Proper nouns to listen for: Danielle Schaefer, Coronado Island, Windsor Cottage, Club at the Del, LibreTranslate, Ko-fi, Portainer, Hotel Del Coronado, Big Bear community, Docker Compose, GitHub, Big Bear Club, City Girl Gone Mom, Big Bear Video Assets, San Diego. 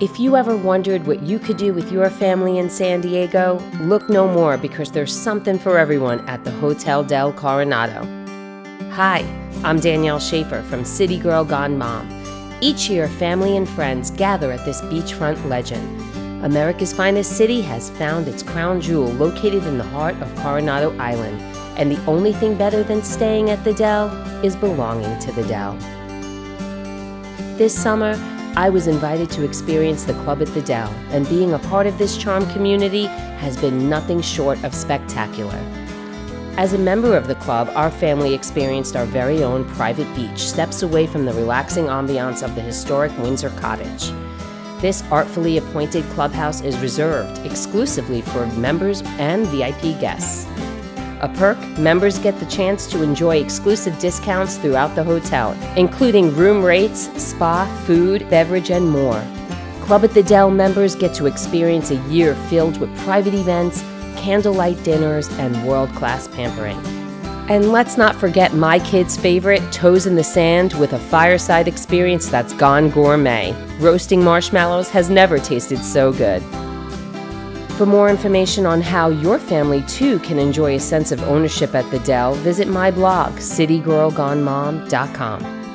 If you ever wondered what you could do with your family in San Diego, look no more, because there's something for everyone at the Hotel Del Coronado. Hi, I'm Danielle Schaefer from City Girl Gone Mom. Each year, family and friends gather at this beachfront legend. America's finest city has found its crown jewel located in the heart of Coronado Island, and the only thing better than staying at the Del is belonging to the Del. This summer, I was invited to experience the Club at the Del, and being a part of this charm community has been nothing short of spectacular. As a member of the club, our family experienced our very own private beach, steps away from the relaxing ambiance of the historic Windsor Cottage. This artfully appointed clubhouse is reserved exclusively for members and VIP guests. A perk, members get the chance to enjoy exclusive discounts throughout the hotel, including room rates, spa, food, beverage, and more. Club at the Del members get to experience a year filled with private events, candlelight dinners, and world-class pampering. And let's not forget my kids' favorite, toes in the sand with a fireside experience that's gone gourmet. Roasting marshmallows has never tasted so good. For more information on how your family too can enjoy a sense of ownership at the Del, visit my blog, citygirlgonemom.com.